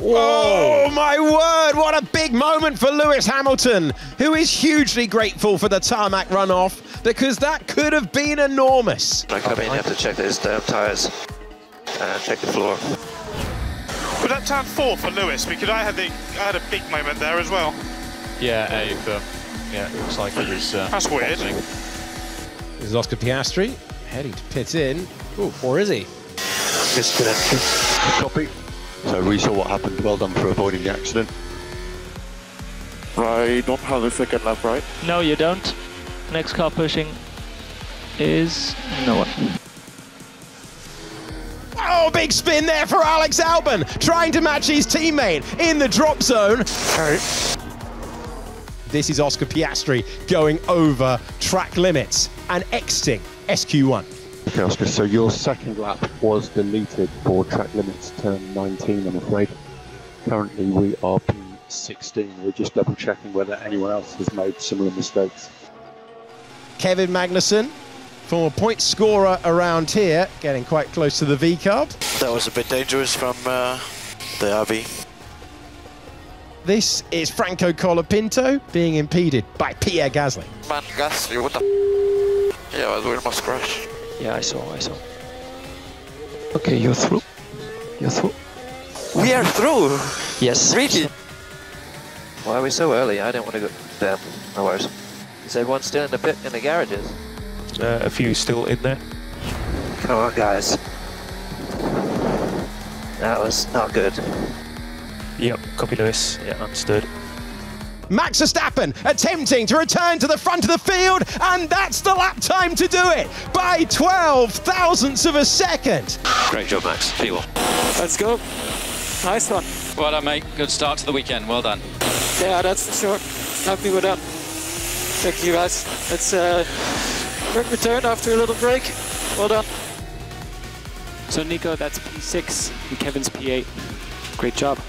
Whoa. Oh my word, what a big moment for Lewis Hamilton, who is hugely grateful for the tarmac runoff because that could have been enormous. When I come in, you have to check those damn tyres and check the floor. Was that turn 4 for Lewis? Because I had a big moment there as well. Yeah, yeah, it looks like it was... That's weird. Boxing. This is Oscar Piastri, heading to pit in. Ooh, or is he? Disconnected. Copy. So we saw what happened. Well done for avoiding the accident. I don't have the second lap, right? No, you don't. Next car pushing is no one. Oh, big spin there for Alex Albon, trying to match his teammate in the drop zone. All right. This is Oscar Piastri going over track limits and exiting SQ1. Okay, Oscar, so your second lap was deleted for track limits turn 19, I'm afraid. Currently we are P16. We're just double checking whether anyone else has made similar mistakes. Kevin Magnussen, former point scorer around here, getting quite close to the V-Carb. That was a bit dangerous from the RV. This is Franco Colapinto being impeded by Pierre Gasly. Man, Gasly, what the f***? Yeah, I was wearing my scratch. Yeah, I saw. Okay, you're through. We are through? Yes. Really? Why are we so early? I don't want to go... Damn, no worries. Is everyone still in the pit, in the garages? A few still in there. Come on, guys. That was not good. Yep, copy Lewis. Yeah, understood. Max Verstappen attempting to return to the front of the field, and that's the lap time to do it by 12 thousandths of a second. Great job, Max. P1. Let's go. Nice one. Well done, mate. Good start to the weekend. Well done. Yeah, that's for sure. Happy with that. Thank you, guys. It's a quick return after a little break. Well done. So, Nico, that's P6 and Kevin's P8. Great job.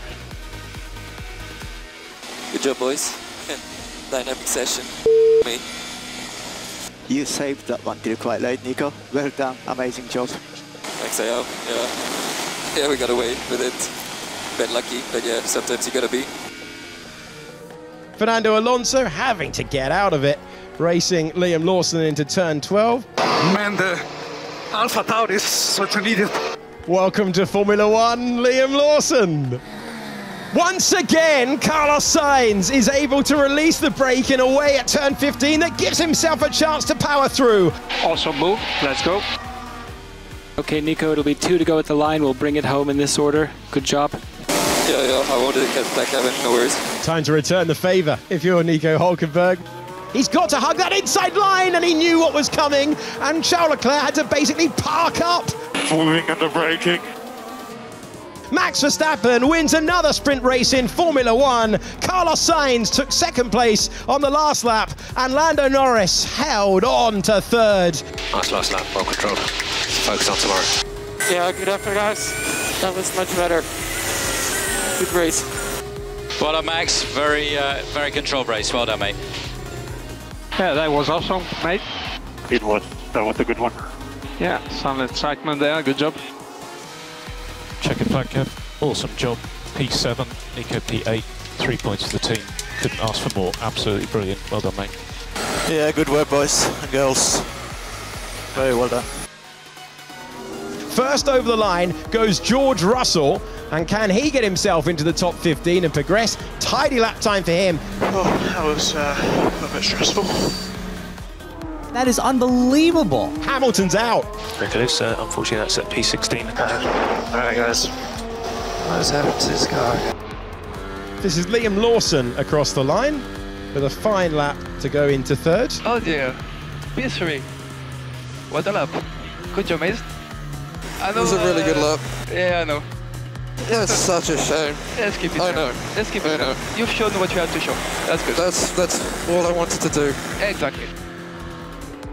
Good job, boys. Dynamic session. Me. You saved that one till quite late, Nico. Well done. Amazing job. Thanks, AO. Yeah, we got away with it. Bit lucky, but yeah, sometimes you gotta be. Fernando Alonso having to get out of it, racing Liam Lawson into turn 12. Man, the AlphaTauri is such an idiot. Welcome to Formula 1, Liam Lawson. Once again, Carlos Sainz is able to release the brake in a way at turn 15 that gives himself a chance to power through. Awesome move, let's go. Okay, Nico, it'll be 2 to go at the line. We'll bring it home in this order. Good job. Yeah, I wanted to get back, Kevin, no worries. Time to return the favor if you're Nico Hülkenberg. He's got to hug that inside line, and he knew what was coming, and Charles Leclerc had to basically park up. Falling under braking. Max Verstappen wins another sprint race in Formula 1. Carlos Sainz took second place on the last lap, and Lando Norris held on to third. Nice last lap, well controlled. Focus on tomorrow. Yeah, good effort, guys. That was much better. Good race. Well done, Max. Very controlled race. Well done, mate. Yeah, that was awesome, mate. It was. That was a good one. Yeah, some excitement there. Good job. Check it back, Kev. Awesome job. P7, Nico P8, 3 points for the team. Couldn't ask for more. Absolutely brilliant. Well done, mate. Yeah, good work, boys and girls. Very well done. First over the line goes George Russell. And can he get himself into the top 15 and progress? Tidy lap time for him. Oh, that was a bit stressful. That is unbelievable. Hamilton's out. Nicholas, unfortunately, that's at P16. All right, guys. What has happened to this guy? This is Liam Lawson across the line with a fine lap to go into third. Oh, dear. P3. What a lap. Good job, mate. It was a really good lap. Yeah, I know. That's such a shame. Let's keep it. I know. Let's keep it. I know. You've shown what you had to show. That's good. That's all I wanted to do. Exactly.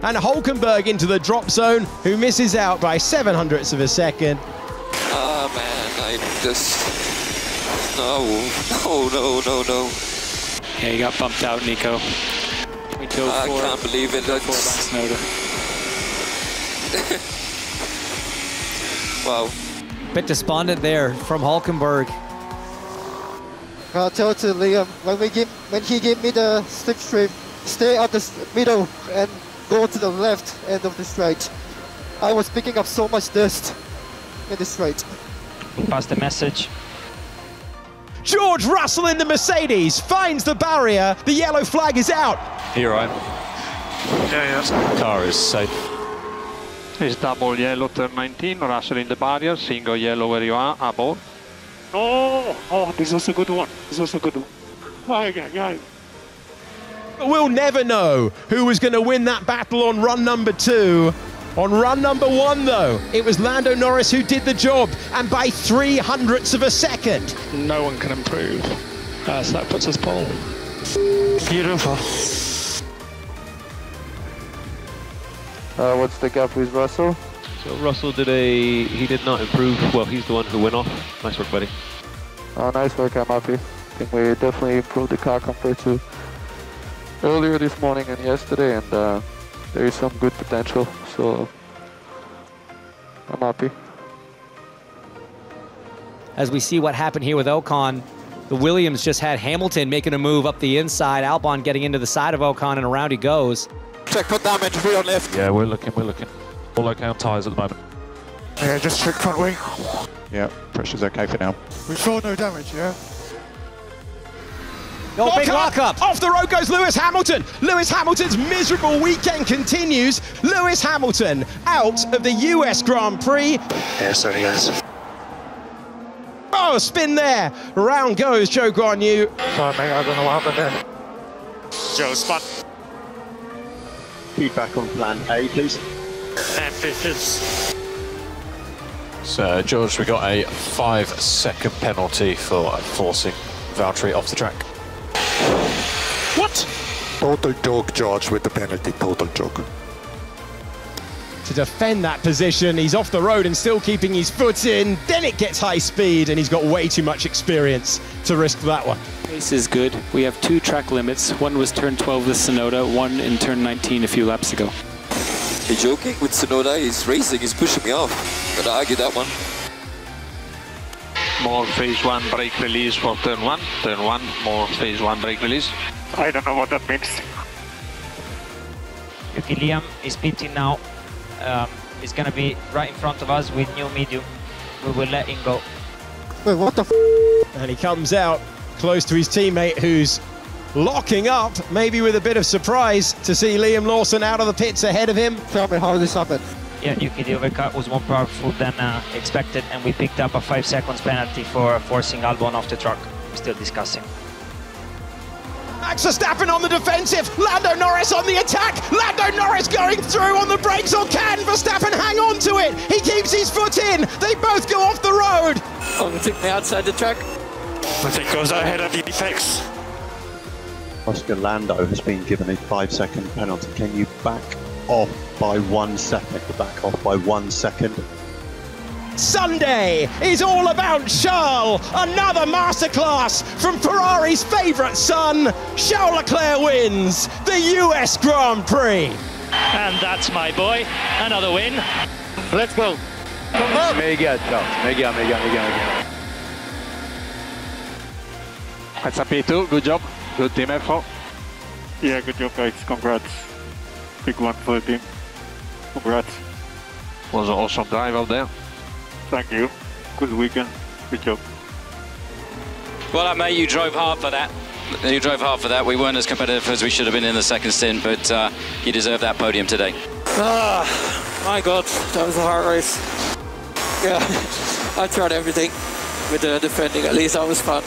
And Hülkenberg into the drop zone, who misses out by 700ths of a second. Oh man, I just... No. Yeah, you got bumped out, Nico. We go I for can't it. Believe it. Go that's... Wow. Bit despondent there from Hülkenberg. I told to Liam when he gave me the slipstream, stay at the middle and go to the left end of the straight. I was picking up so much dust in the straight. Pass the message. George Russell in the Mercedes finds the barrier. The yellow flag is out. You're right. Yeah. Car is safe. It's double yellow, turn 19. Russell in the barrier. Single yellow where you are. Abon. Oh, this is also a good one. We'll never know who was going to win that battle on run number 2. On run number 1, though, it was Lando Norris who did the job, and by 0.03 of a second. No one can improve, so that puts us pole. Beautiful. What's the gap with Russell? So Russell did not improve. Well, he's the one who went off. Nice work, buddy. Oh, nice work. I'm happy. I think we definitely improved the car compared to earlier this morning and yesterday, and there is some good potential. So I'm happy. As we see what happened here with Ocon, the Williams just had Hamilton making a move up the inside, Albon getting into the side of Ocon, and around he goes. Check for damage, rear left. Yeah, we're looking. All Ocon tyres at the moment. Yeah, just check front wing. Yeah, pressure's okay for now. We saw no damage, yeah? No big lockup. Off the road goes Lewis Hamilton. Lewis Hamilton's miserable weekend continues. Lewis Hamilton out of the US Grand Prix. Yeah, sorry guys. Oh, spin there. Round goes Joe Guan Yu. Sorry mate, I don't know what happened there. Joe, spot. Feedback on plan A, please. So, George, we got a 5-second penalty for forcing Valtteri off the track. What? Total joke, George, with the penalty. Total joke. To defend that position, he's off the road and still keeping his foot in. Then it gets high speed, and he's got way too much experience to risk that one. Pace is good. We have 2 track limits. One was turn 12 with Tsunoda, one in turn 19 a few laps ago. You're joking with Tsunoda, he's racing, he's pushing me off. Gotta argue that one. More phase 1 brake release for turn 1. Turn 1, more phase 1 brake release. I don't know what that means. Yuki Liam is pitting now. He's gonna be right in front of us with new medium. We will let him go. Wait, what the f? And he comes out close to his teammate who's locking up, maybe with a bit of surprise to see Liam Lawson out of the pits ahead of him. Tell me how this happened. Yeah, Yuki, the overcut was more powerful than expected, and we picked up a 5 seconds penalty for forcing Albon off the truck. We're still discussing. Max Verstappen on the defensive, Lando Norris on the attack, Lando Norris going through on the brakes, or can Verstappen hang on to it? He keeps his foot in, they both go off the road. On the outside the track. I think goes ahead of the effects. Oscar, Lando has been given a 5-second penalty. Can you back off by 1 second? Back off by 1 second. Sunday is all about Charles. Another masterclass from Ferrari's favourite son. Charles Leclerc wins the US Grand Prix. And that's my boy. Another win. Let's go. Mega. That's a P2. Good job. Good team effort. Yeah, good job guys. Congrats. Big one for the team. Congrats. Was an awesome drive out there. Thank you. Good weekend. Good job. Well done, mate. You drove hard for that. We weren't as competitive as we should have been in the second stint, but you deserve that podium today. My God, that was a hard race. Yeah, I tried everything with the defending. At least that was fun.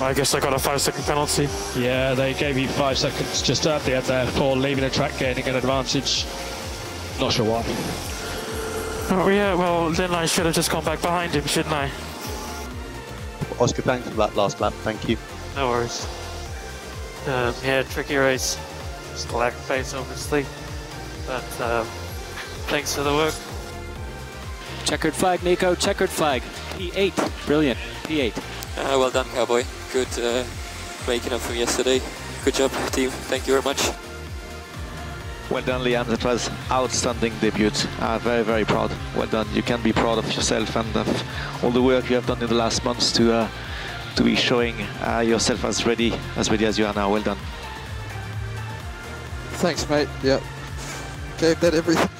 I guess I got a 5-second penalty. Yeah, they gave you 5 seconds just at the end there for leaving the track, gaining an advantage. Not sure why. Oh yeah, well then I should have just gone back behind him, shouldn't I? Oscar, thanks for that last lap, thank you. No worries. Yeah, tricky race. Just a lack of pace, obviously. But thanks for the work. Checkered flag, Nico, checkered flag. P8, brilliant, P8. Well done, cowboy. Good making up from yesterday. Good job, team. Thank you very much. Well done, Liam. That was outstanding debut. Very, very proud. Well done. You can be proud of yourself and of all the work you have done in the last months to be showing yourself as ready as you are now. Well done. Thanks, mate. Yeah, gave that everything